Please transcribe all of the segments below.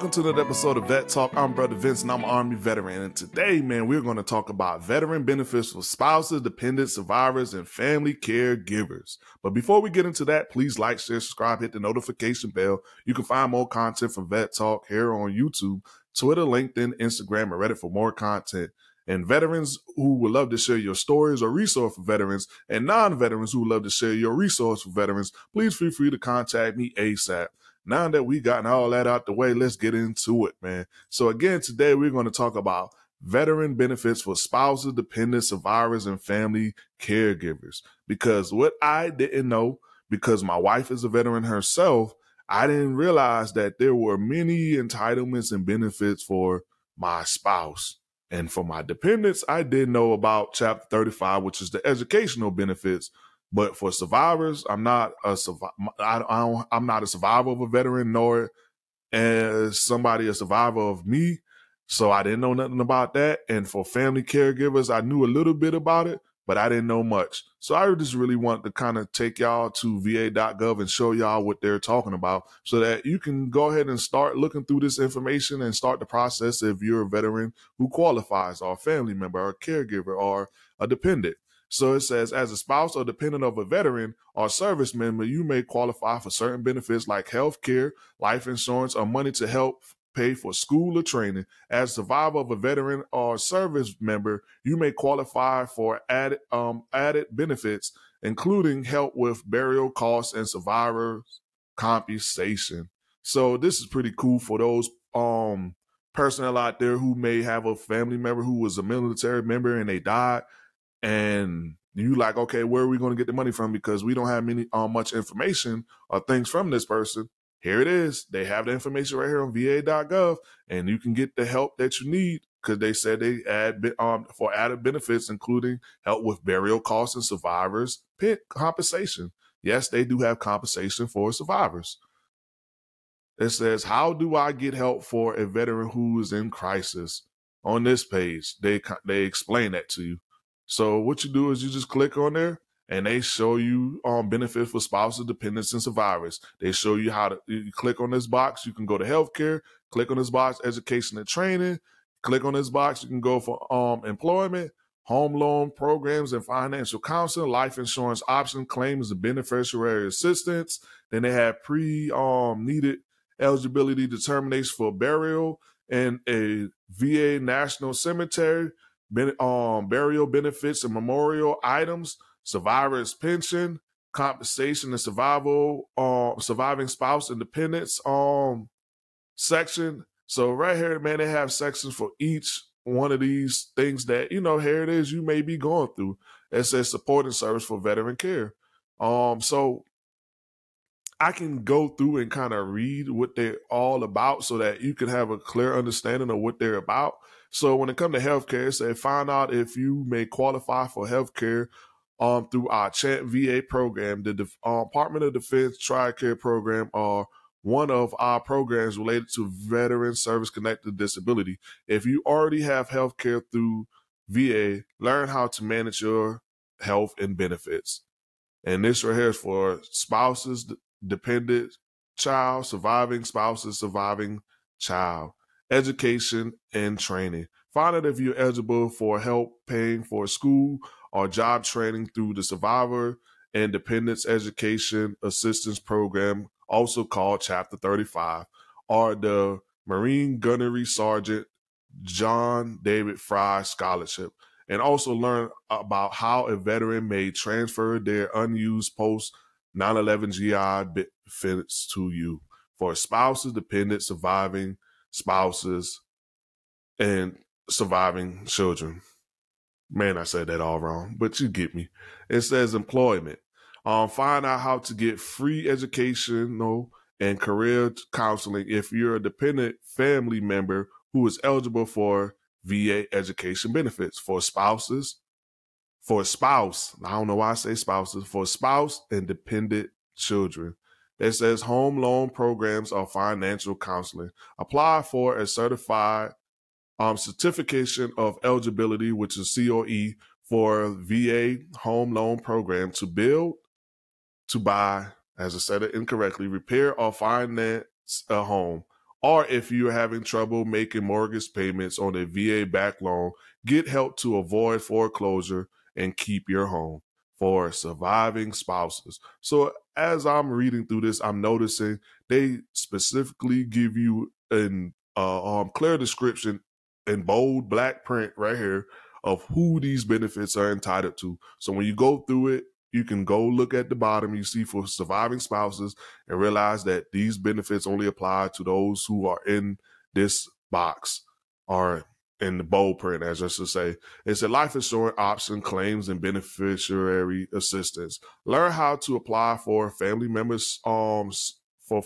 Welcome to another episode of Vet Talk. I'm Brother Vince and I'm an Army veteran. And today, man, we're going to talk about veteran benefits for spouses, dependents, survivors, and family caregivers. But before we get into that, please like, share, subscribe, hit the notification bell. You can find more content from Vet Talk here on YouTube, Twitter, LinkedIn, Instagram, and Reddit for more content. And veterans who would love to share your stories or resource for veterans, and non-veterans who would love to share your resource for veterans, please feel free to contact me ASAP. Now that we've gotten all that out the way, let's get into it, man. So again, today we're going to talk about veteran benefits for spouses, dependents, survivors, and family caregivers. Because what I didn't know, because my wife is a veteran herself, I didn't realize that there were many entitlements and benefits for my spouse. And for my dependents, I did know about Chapter 35, which is the educational benefits. But for survivors, I'm not a survivor of a veteran, nor as somebody a survivor of me. So I didn't know nothing about that. And for family caregivers, I knew a little bit about it, but I didn't know much. So I just really wanted to kind of take y'all to VA.gov and show y'all what they're talking about so that you can go ahead and start looking through this information and start the process if you're a veteran who qualifies, or a family member, or a caregiver, or a dependent. So it says, as a spouse or dependent of a veteran or service member, you may qualify for certain benefits like health care, life insurance, or money to help pay for school or training. As survivor of a veteran or service member, you may qualify for added benefits, including help with burial costs and survivor's compensation. So this is pretty cool for those personnel out there who may have a family member who was a military member and they died. And you like, okay, where are we going to get the money from? Because we don't have much information or things from this person. Here it is. They have the information right here on VA.gov, and you can get the help that you need because they said they added benefits, including help with burial costs and survivors' compensation. Yes, they do have compensation for survivors. It says, how do I get help for a veteran who is in crisis? On this page, they explain that to you. So what you do is you just click on there and they show you benefits for spouses, dependents, and survivors. They show you how to you click on this box. You can go to healthcare, click on this box, education and training, click on this box. You can go for employment, home loan programs and financial counseling, life insurance option, claims and beneficiary assistance. Then they have needed eligibility determination for burial in a VA National Cemetery, burial benefits and memorial items, survivor's pension, compensation and surviving spouse and dependents section. So right here, man, they have sections for each one of these things that, you know, here it is, you may be going through. It says support and service for veteran care. So I can go through and kind of read what they're all about so that you can have a clear understanding of what they're about. So when it comes to healthcare, it says find out if you may qualify for healthcare through our CHANT VA program, the Department of Defense Tricare program, or one of our programs related to veteran service-connected disability. If you already have healthcare through VA, learn how to manage your health and benefits. And this right here is for spouses, dependent child, surviving spouses, surviving child. Education and training. Find out if you're eligible for help paying for school or job training through the Survivor and Dependents Education Assistance Program, also called Chapter 35, or the Marine Gunnery Sergeant John David Fry Scholarship, and also learn about how a veteran may transfer their unused post-9/11 GI benefits to you for spouses, dependents, surviving spouses, and surviving children. Man, I said that all wrong, but you get me. It says employment. Find out how to get free educational and career counseling if you're a dependent family member who is eligible for VA education benefits for spouses, I don't know why I say spouses, for spouse and dependent children. It says home loan programs or financial counseling. Apply for a certified certification of eligibility, which is COE, for VA home loan program to build, to buy, as I said it incorrectly, repair or finance a home, or if you're having trouble making mortgage payments on a VA backed loan, get help to avoid foreclosure and keep your home for surviving spouses. So as I'm reading through this, I'm noticing they specifically give you an clear description in bold black print right here of who these benefits are entitled to. So when you go through it, you can go look at the bottom, you see for surviving spouses, and realize that these benefits only apply to those who are in this box or in the bold print, as just to say. It's a life insurance option, claims, and beneficiary assistance. Learn how to apply for family members, for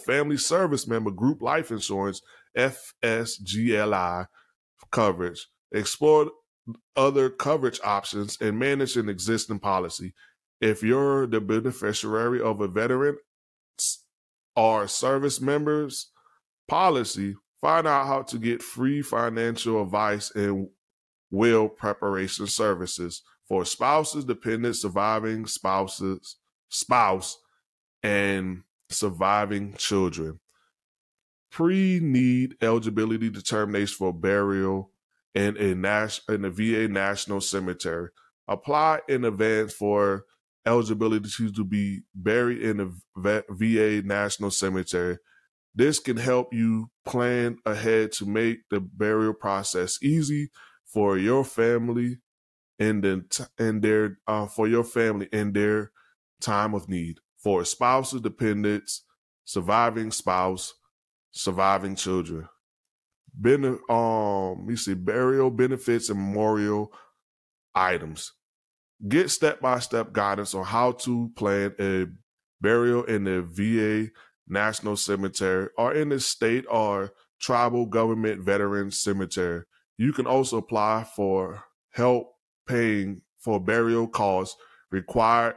family service member group life insurance, FSGLI coverage. Explore other coverage options and manage an existing policy. If you're the beneficiary of a veteran or service member's policy, find out how to get free financial advice and will preparation services for spouses, dependent, surviving spouses, spouse, and surviving children. Pre-need eligibility determination for burial in a VA National Cemetery. Apply in advance for eligibility to be buried in the VA National Cemetery. This can help you plan ahead to make the burial process easy for your family in their time of need. For spouses, dependents, surviving spouse, surviving children. Burial benefits and memorial items. Get step-by-step guidance on how to plan a burial in the VA National Cemetery or in the state or tribal government veteran cemetery. You can also apply for help paying for burial costs, required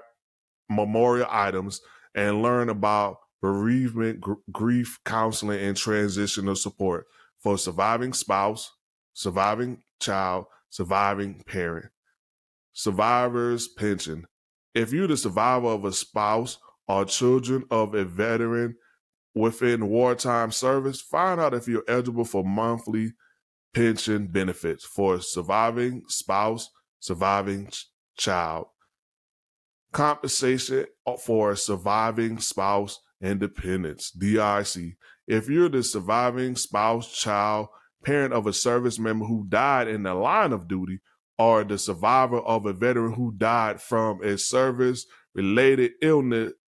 memorial items, and learn about bereavement, grief counseling, and transitional support for surviving spouse, surviving child, surviving parent. Survivor's pension. If you're the survivor of a spouse or children of a veteran within wartime service, find out if you're eligible for monthly pension benefits for surviving spouse, surviving child. Compensation for surviving spouse and dependents, DIC. If you're the surviving spouse, child, parent of a service member who died in the line of duty, or the survivor of a veteran who died from a service-related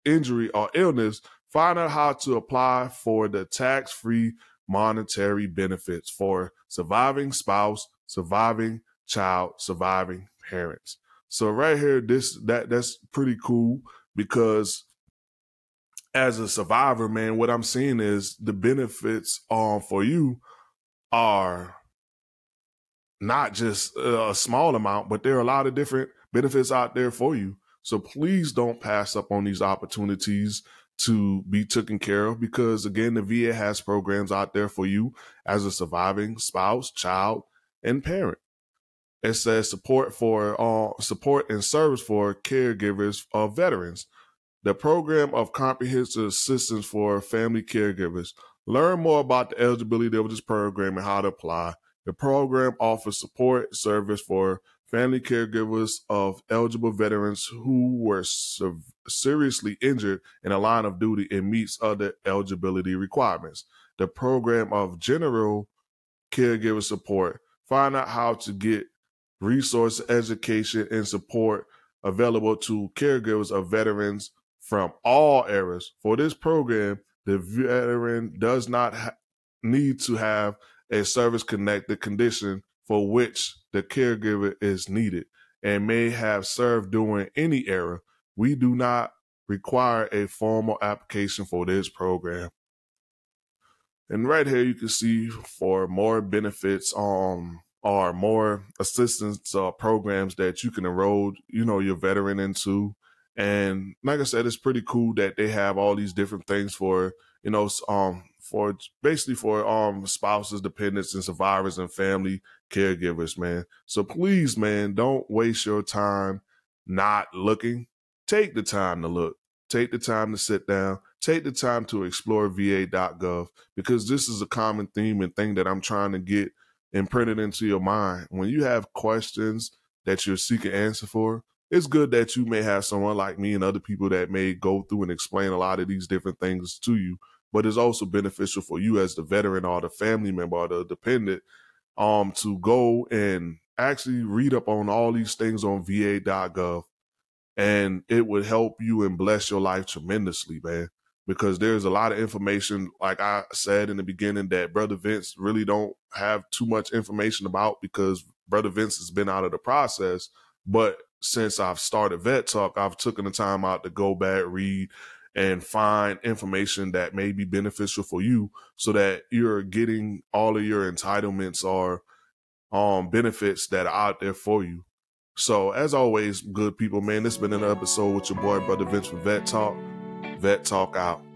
injury or illness, find out how to apply for the tax-free monetary benefits for surviving spouse, surviving child, surviving parents. So right here, that's pretty cool, because as a survivor, man, what I'm seeing is the benefits for you are not just a small amount, but there are a lot of different benefits out there for you. So please don't pass up on these opportunities to be taken care of, because again, the VA has programs out there for you as a surviving spouse, child, and parent. It says support and service for caregivers of veterans. The program of comprehensive assistance for family caregivers. Learn more about the eligibility of this program and how to apply. The program offers support service for family caregivers of eligible veterans who were seriously injured in a line of duty and meets other eligibility requirements. The program of general caregiver support. Find out how to get resource, education, and support available to caregivers of veterans from all eras. For this program, the veteran does not need to have a service-connected condition for which the caregiver is needed and may have served during any era. We do not require a formal application for this program. And right here, you can see for more benefits or more assistance programs that you can enroll, your veteran into. And like I said, it's pretty cool that they have all these different things for, for spouses, dependents, and survivors and family caregivers, man. So please, man, don't waste your time not looking. Take the time to look. Take the time to sit down. take the time to explore VA.gov, because this is a common theme and thing that I'm trying to get imprinted into your mind. When you have questions that you're seeking answer for, it's good that you may have someone like me and other people that may go through and explain a lot of these different things to you, but it's also beneficial for you as the veteran or the family member or the dependent to go and actually read up on all these things on VA.gov, and it would help you and bless your life tremendously, man, because there's a lot of information, like I said in the beginning, that Brother Vince really don't have too much information about because Brother Vince has been out of the process. But since I've started Vet Talk, I've taken the time out to go back, read, and find information that may be beneficial for you so that you're getting all of your entitlements or benefits that are out there for you. So as always, good people, man, this has been an episode with your boy, Brother Vince, from Vet Talk. Vet Talk out.